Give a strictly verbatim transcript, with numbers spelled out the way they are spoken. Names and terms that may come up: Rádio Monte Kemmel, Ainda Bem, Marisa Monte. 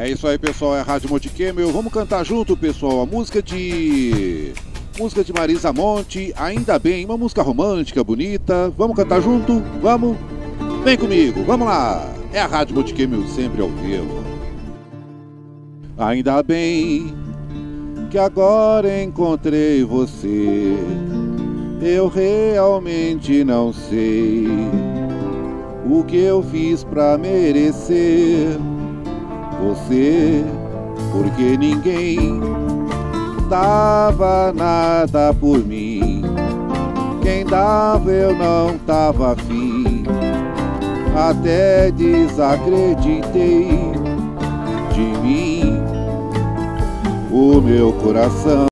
É isso aí, pessoal, é a Rádio Monte Kemmel. Vamos cantar junto, pessoal, a música de... música de Marisa Monte, Ainda Bem, uma música romântica, bonita. Vamos cantar junto? Vamos? Vem comigo, vamos lá. É a Rádio Monte Kemmel, sempre ao vivo. Ainda bem que agora encontrei você. Eu realmente não sei o que eu fiz pra merecer você, porque ninguém dava nada por mim. Quem dava eu não tava afim. Até desacreditei de mim, o meu coração.